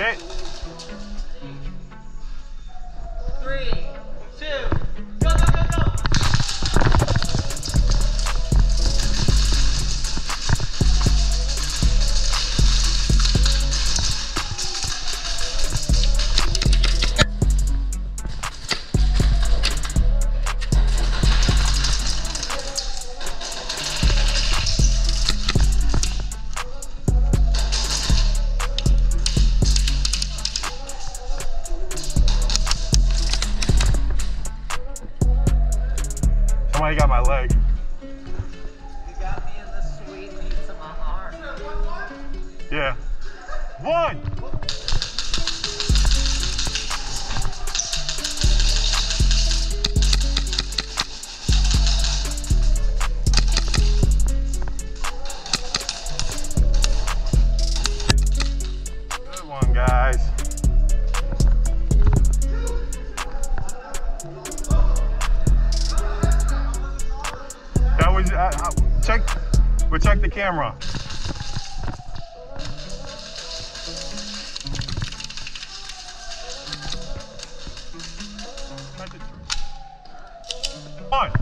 Okay. 3, 2, go, go, go, go. Somebody got my leg. You got me in the sweet piece of my heart. Yeah. 1! Good one, guys. We'll check the camera. Come on.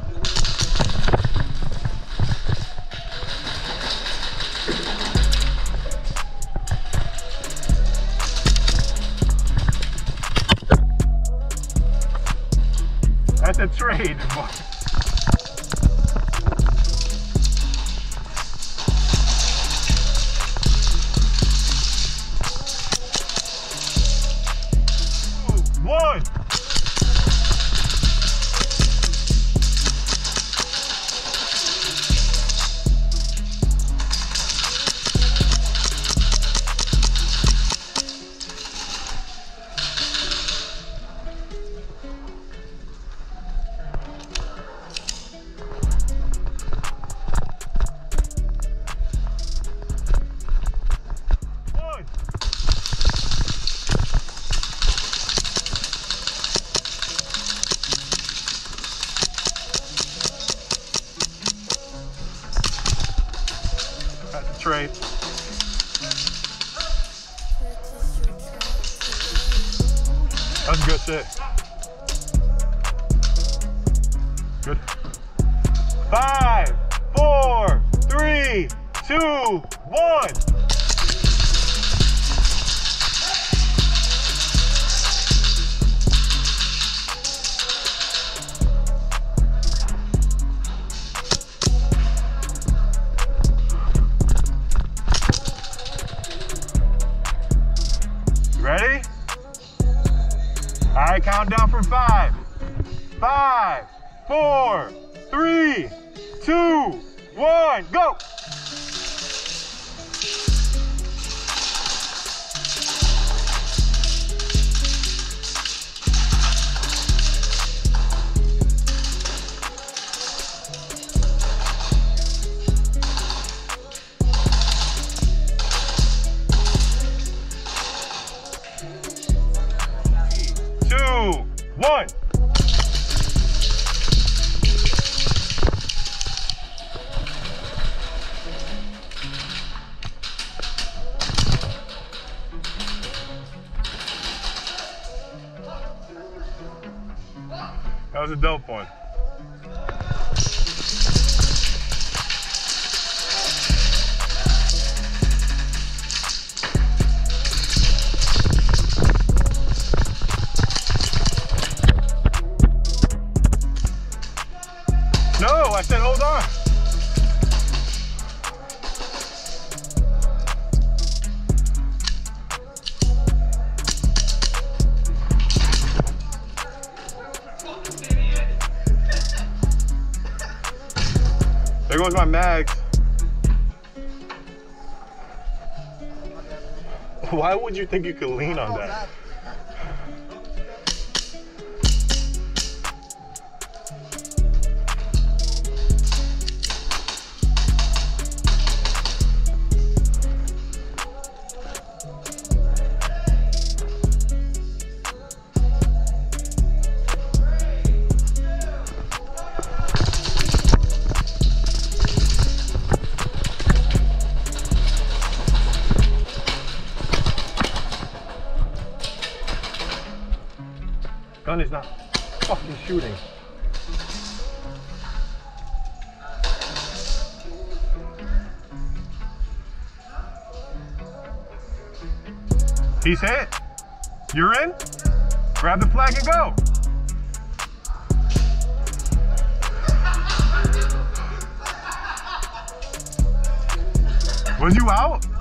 That's a trade. Right. That's good shit. Good. 5, 4, 3, 2, 1. Ready? All right, count down from 5. 5, 4, 3, 2, 1, go. One. That was a dope one. No, I said hold on. There goes my mags. Why would you think you could lean on that? gun is not fucking shooting. He's hit. You're in. Grab the flag and go. Was you out?